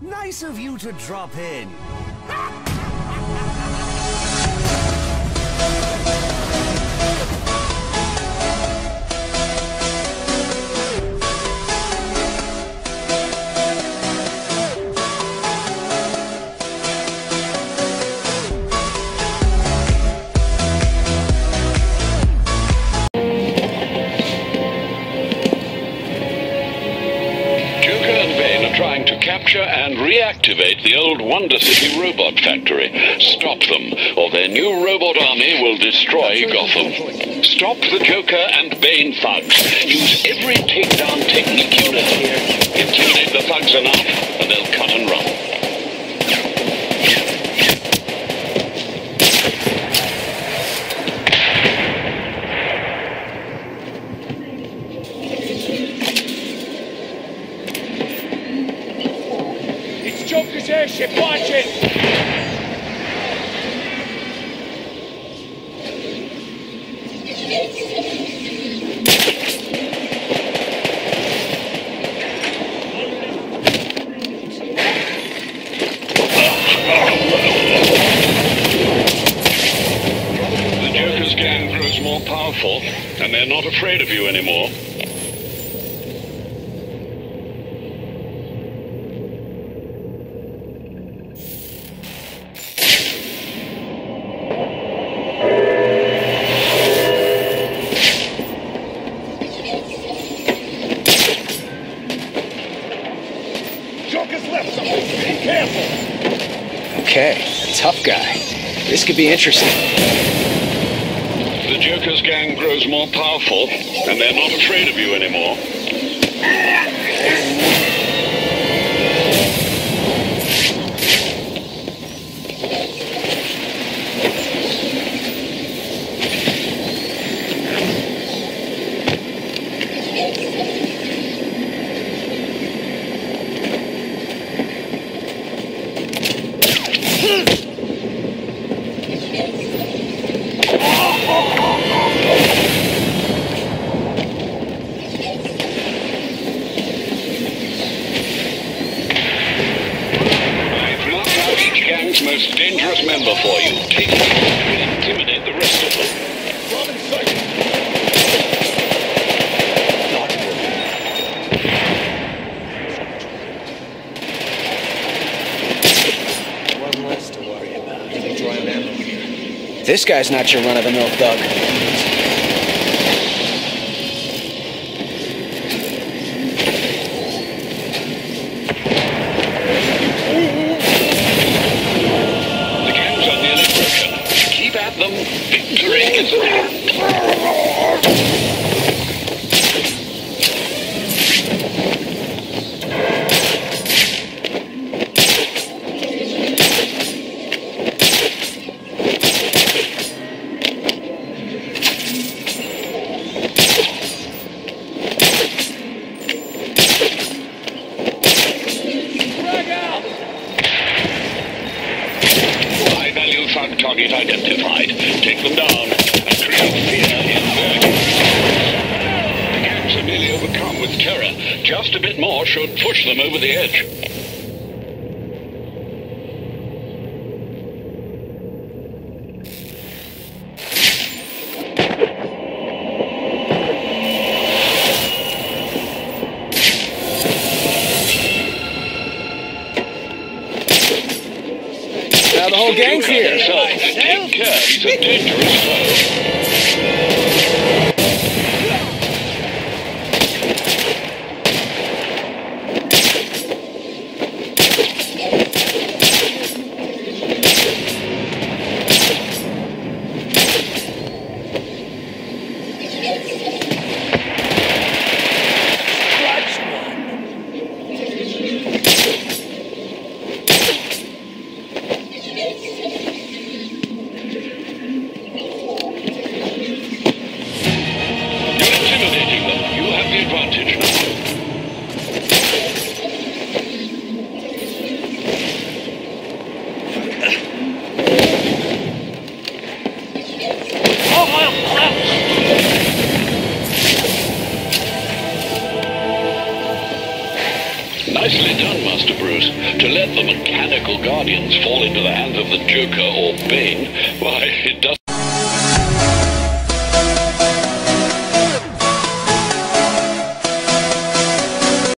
Nice of you to drop in. Trying to capture and reactivate the old Wonder City robot factory. Stop them, or their new robot army will destroy Gotham. Stop the Joker and Bane thugs. Use every takedown technique you know. Intimidate the thugs enough, and they'll cut and run. Joker's airship, watch it! The Joker's gang grows more powerful, and they're not afraid of you anymore. Okay, tough guy. This could be interesting. The Joker's gang grows more powerful, and they're not afraid of you anymore. Most dangerous member for you. Take him and intimidate the rest of them. One less to worry about. They draw an ammo here. This guy's not your run-of-the-mill thug. Target identified. Take them down and create fear in their games. The gangs are nearly overcome with terror. Just a bit more should push them over the edge. Now the whole gang's here. Take care, he's a dangerous crimes. To let the mechanical guardians fall into the hands of the Joker or Bane, why, it doesn't...